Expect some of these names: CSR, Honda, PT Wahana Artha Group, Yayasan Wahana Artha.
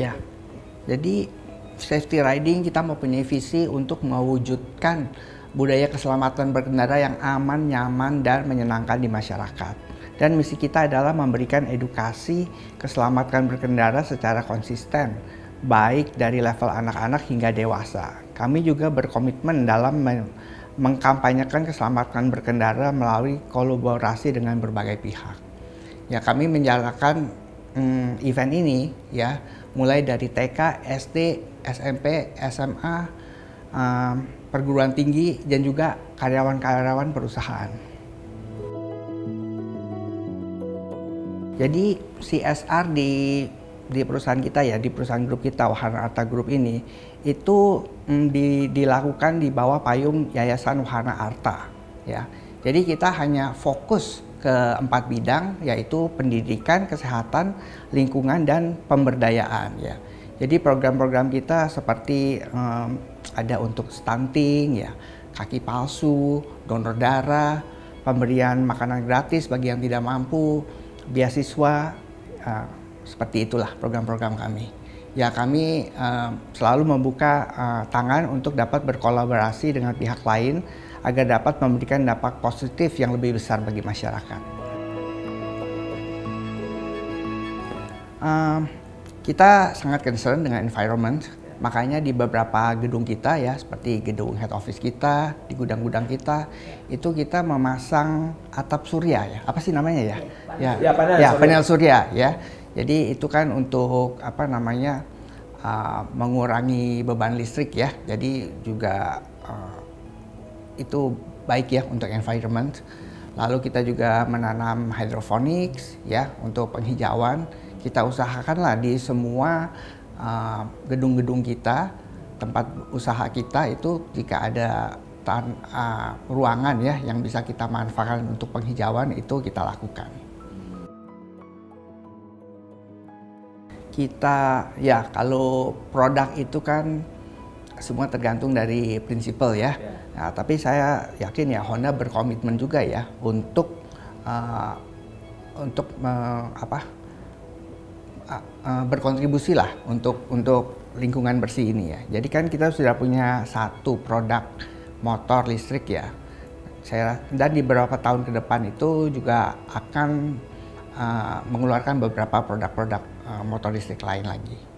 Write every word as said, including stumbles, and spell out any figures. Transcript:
Ya, jadi safety riding kita mempunyai visi untuk mewujudkan budaya keselamatan berkendara yang aman, nyaman, dan menyenangkan di masyarakat. Dan misi kita adalah memberikan edukasi keselamatan berkendara secara konsisten, baik dari level anak-anak hingga dewasa. Kami juga berkomitmen dalam mengkampanyekan keselamatan berkendara melalui kolaborasi dengan berbagai pihak. Ya, kami menjalankan hmm, event ini ya, mulai dari T K, S D, S M P, S M A, um, perguruan tinggi, dan juga karyawan-karyawan perusahaan. Jadi C S R di di perusahaan kita ya, di perusahaan grup kita Wahana Artha Group ini itu mm, di, dilakukan di bawah payung Yayasan Wahana Artha ya. Jadi kita hanya fokus ke empat bidang, yaitu pendidikan, kesehatan, lingkungan, dan pemberdayaan ya. Jadi program-program kita seperti um, ada untuk stunting ya, kaki palsu, donor darah, pemberian makanan gratis bagi yang tidak mampu, beasiswa. uh, Seperti itulah program-program kami. Ya, kami uh, selalu membuka uh, tangan untuk dapat berkolaborasi dengan pihak lain agar dapat memberikan dampak positif yang lebih besar bagi masyarakat. Uh, kita sangat concern dengan environment, makanya di beberapa gedung kita ya, seperti gedung head office kita, di gudang-gudang kita, itu kita memasang atap surya ya. Apa sih namanya ya? Ya, ya, panel, ya, panel surya ya. Jadi itu kan untuk apa namanya uh, mengurangi beban listrik ya. Jadi juga uh, itu baik ya untuk environment. Lalu kita juga menanam hydroponics ya untuk penghijauan. Kita usahakanlah di semua gedung-gedung uh, kita, tempat usaha kita itu jika ada tan uh, ruangan ya yang bisa kita manfaatkan untuk penghijauan, itu kita lakukan. Kita ya, kalau produk itu kan semua tergantung dari prinsipal ya. Nah, tapi saya yakin ya Honda berkomitmen juga ya untuk uh, untuk uh, apa uh, uh, berkontribusi lah untuk untuk lingkungan bersih ini ya. Jadi kan kita sudah punya satu produk motor listrik ya. Saya dan di beberapa tahun ke depan itu juga akan Uh, mengeluarkan beberapa produk-produk uh, motor listrik lain lagi.